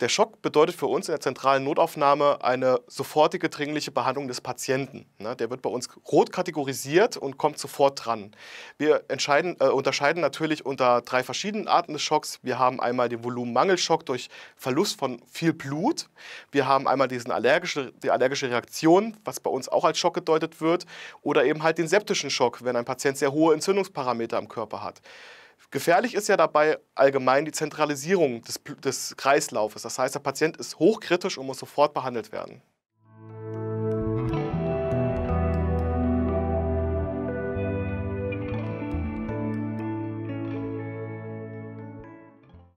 Der Schock bedeutet für uns in der zentralen Notaufnahme eine sofortige dringliche Behandlung des Patienten. Der wird bei uns rot kategorisiert und kommt sofort dran. Wir unterscheiden natürlich unter drei verschiedenen Arten des Schocks. Wir haben einmal den Volumenmangelschock durch Verlust von viel Blut. Wir haben einmal die allergische Reaktion, was bei uns auch als Schock gedeutet wird. Oder eben halt den septischen Schock, wenn ein Patient sehr hohe Entzündungsparameter im Körper hat. Gefährlich ist ja dabei allgemein die Zentralisierung des Kreislaufes. Das heißt, der Patient ist hochkritisch und muss sofort behandelt werden.